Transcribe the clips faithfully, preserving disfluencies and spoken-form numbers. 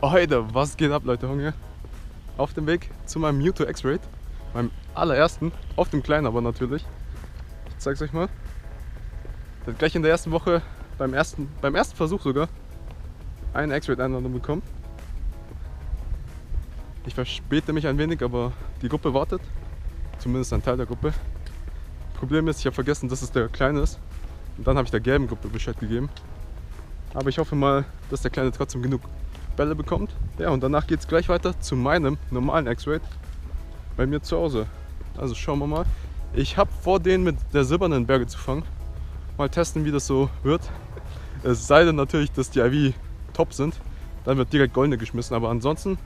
Heute, was geht ab, Leute? Hunger auf dem Weg zu meinem Mewtwo X-Raid, meinem allerersten, auf dem kleinen, aber natürlich. Ich zeig's euch mal. Ich hab gleich in der ersten Woche, beim ersten, beim ersten Versuch sogar, eine X-Raid-Einladung bekommen. Ich verspäte mich ein wenig, aber die Gruppe wartet. Zumindest ein Teil der Gruppe. Problem ist, ich habe vergessen, dass es der Kleine ist. Und dann habe ich der gelben Gruppe Bescheid gegeben. Aber ich hoffe mal, dass der Kleine trotzdem genug Bälle bekommt. Ja, und danach geht es gleich weiter zu meinem normalen X-Raid bei mir zu Hause. Also schauen wir mal. Ich habe vor, den mit der silbernen Berge zu fangen. Mal testen, wie das so wird. Es sei denn natürlich, dass die I V top sind. Dann wird direkt goldene geschmissen. Aber ansonsten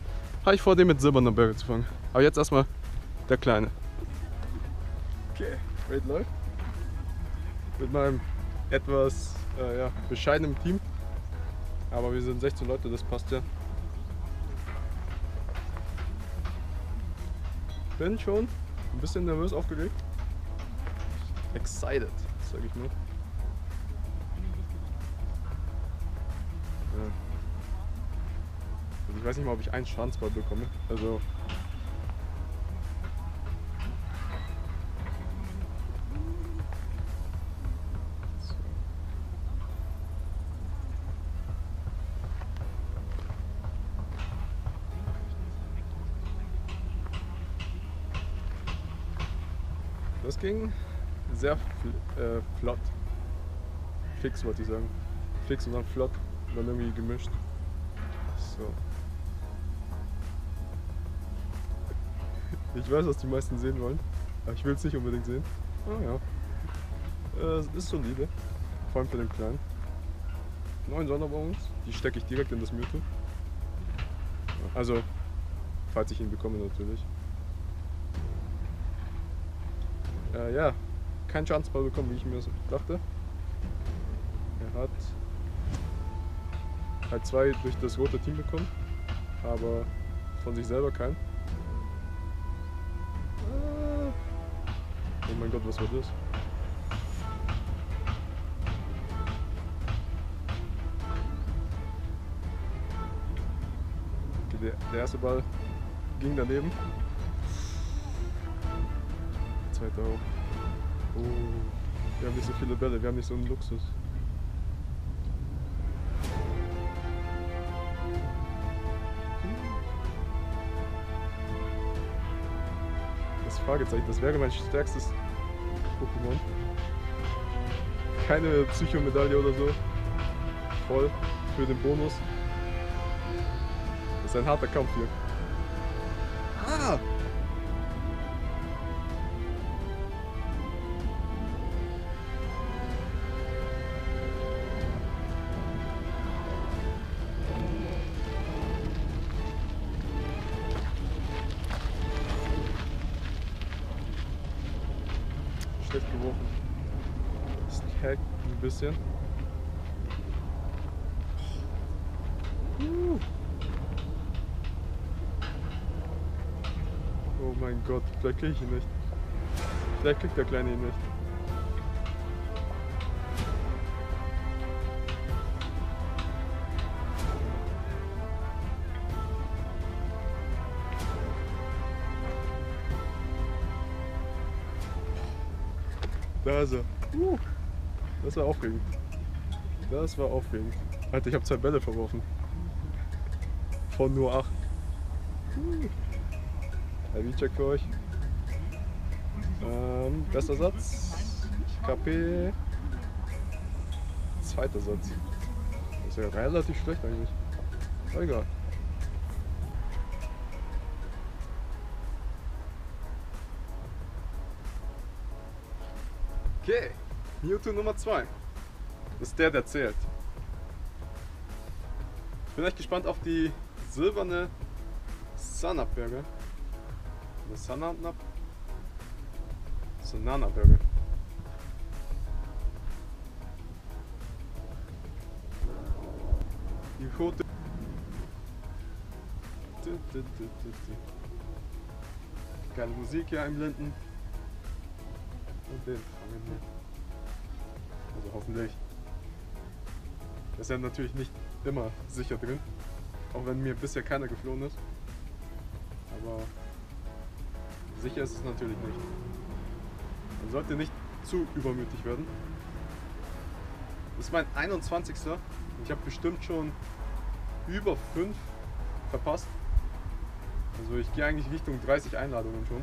habe ich vor, den mit silbernen Berge zu fangen. Aber jetzt erstmal der Kleine. Okay, Raid läuft. Mit meinem etwas äh, ja, bescheidenen Team. Aber wir sind sechzehn Leute, das passt ja. Bin schon ein bisschen nervös, aufgeregt. Excited, sag ich mal. Ja. Also ich weiß nicht mal, ob ich einen Schadensball bekomme. Also. Das ging sehr fl äh, flott. Fix wollte ich sagen. Fix und dann flott. Und dann irgendwie gemischt. So. Ich weiß, was die meisten sehen wollen. Aber ich will es nicht unbedingt sehen. Ah ja. Äh, ist solide. Vor allem für den Kleinen. neun Sonderbons. Die stecke ich direkt in das Mewtwo. Also, falls ich ihn bekomme natürlich. Äh, ja, keinen Chanceball bekommen, wie ich mir das dachte. Er hat halt zwei durch das rote Team bekommen, aber von sich selber keinen. Oh mein Gott, was war das? Okay, der, der erste Ball ging daneben. Auch. Oh, wir haben nicht so viele Bälle, wir haben nicht so einen Luxus. Das Fragezeichen, das wäre mein stärkstes Pokémon. Keine Psychomedaille oder so. Voll für den Bonus. Das ist ein harter Kampf hier. Ah! Geworfen. Das hackt ein bisschen. Oh mein Gott, vielleicht krieg ich ihn nicht. Vielleicht kriegt der Kleine ihn nicht. Da ist er. Uh, das war aufregend. Das war aufregend. Alter, ich habe zwei Bälle verworfen. Von nur acht. Uh, wie checkt für euch? Ähm, bester Satz. K P. Zweiter Satz. Das ist ja relativ schlecht eigentlich. Aber egal. Okay, Mewtwo Nummer zwei. Das ist der, der zählt. Ich bin echt gespannt auf die silberne Sananabeere. Oder Sananab... Sananabeere. Die rote... Geile Musik hier einblenden. Und den fangen wir. Also hoffentlich. Das ist ja natürlich nicht immer sicher drin. Auch wenn mir bisher keiner geflohen ist. Aber sicher ist es natürlich nicht. Man sollte nicht zu übermütig werden. Das ist mein einundzwanzigster Ich habe bestimmt schon über fünf verpasst. Also ich gehe eigentlich Richtung dreißig Einladungen schon.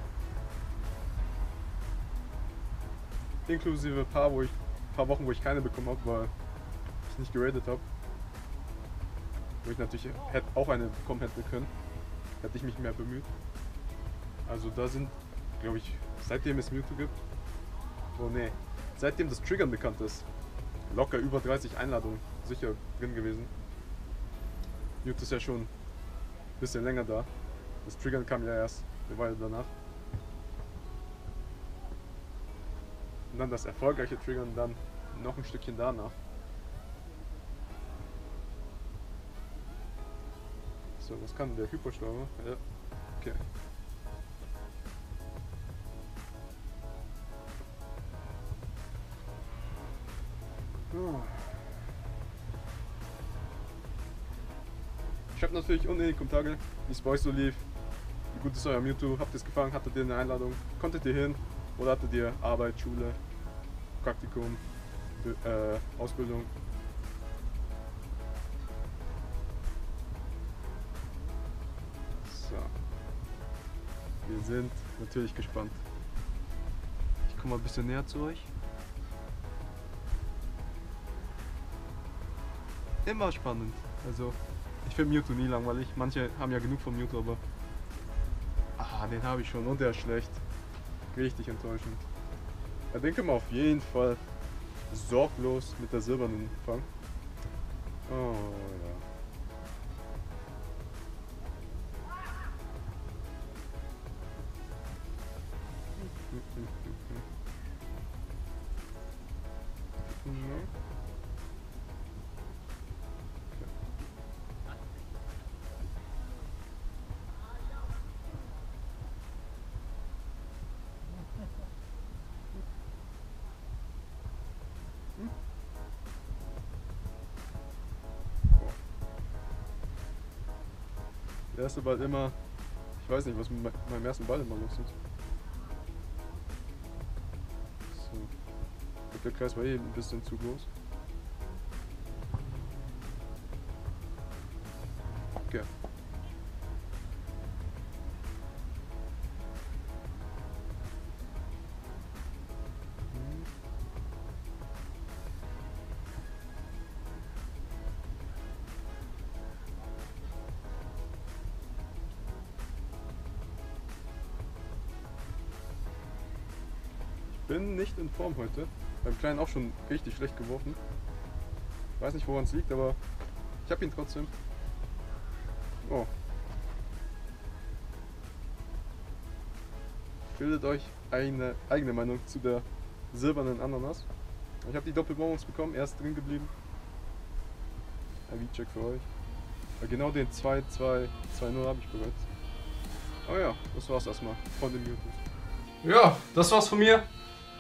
Inklusive ein paar, wo ich, paar Wochen, wo ich keine bekommen habe, weil ich nicht geradet habe. Wo ich natürlich hätte auch eine bekommen hätte können. Hätte ich mich mehr bemüht. Also da sind, glaube ich, seitdem es Mewtwo gibt. Oh ne, seitdem das Triggern bekannt ist, locker über dreißig Einladungen sicher drin gewesen. Mewtwo ist ja schon ein bisschen länger da. Das Triggern kam ja erst eine Weile danach. Und dann das erfolgreiche Triggern dann noch ein Stückchen danach. So, was kann der Hyperstormer? Ja, okay. Oh. Ich habe natürlich unten in die Kommentare, wie es bei euch so lief, wie gut ist euer Mewtwo, habt ihr es gefangen, hattet ihr eine Einladung, konntet ihr hin oder hattet ihr Arbeit, Schule, Praktikum, äh, Ausbildung. So, wir sind natürlich gespannt. Ich komme mal ein bisschen näher zu euch. Immer spannend. Also, ich finde Mewtwo nie langweilig. Manche haben ja genug von Mewtwo, aber... Ah, den habe ich schon und der ist schlecht. Richtig enttäuschend. Da denke mal auf jeden Fall sorglos mit der silbernen fangen. Oh ja. No. Der erste Ball immer, ich weiß nicht, was mit meinem ersten Ball immer los ist. So. Der Kreis war eh ein bisschen zu groß. Okay. Bin nicht in Form heute. Beim Kleinen auch schon richtig schlecht geworfen. Weiß nicht, woran es liegt, aber ich habe ihn trotzdem. Oh. Bildet euch eine eigene Meinung zu der silbernen Ananas. Ich habe die Doppelbonus bekommen, er ist drin geblieben. Ein V-Check für euch. Genau den zwei zwei zwei null habe ich bereits. Aber ja, das war's erstmal von den Mewtwo. Ja, das war's von mir.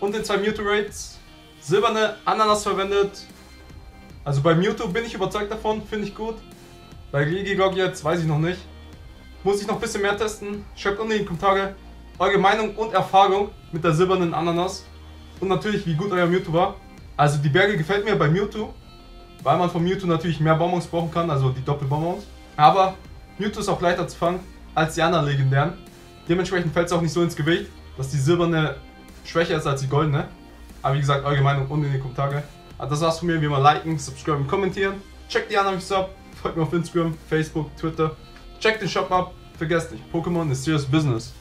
Und in zwei Mewtwo Raids silberne Ananas verwendet. Also bei Mewtwo bin ich überzeugt davon, finde ich gut. Bei Regigigas jetzt weiß ich noch nicht. Muss ich noch ein bisschen mehr testen. Schreibt unten in die Kommentare eure Meinung und Erfahrung mit der silbernen Ananas. Und natürlich wie gut euer Mewtwo war. Also die Berge gefällt mir bei Mewtwo. Weil man von Mewtwo natürlich mehr Bonbons brauchen kann, also die Doppelbonbons. Aber Mewtwo ist auch leichter zu fangen als die anderen legendären. Dementsprechend fällt es auch nicht so ins Gewicht, dass die silberne schwächer ist als die goldene. Aber wie gesagt, eure Meinung unten in die Kommentare. Also das war's von mir. Wie immer liken, subscriben, kommentieren. Checkt die anderen Videos ab. Folgt mir auf Instagram, Facebook, Twitter. Checkt den Shop ab. Vergesst nicht, Pokémon ist serious business.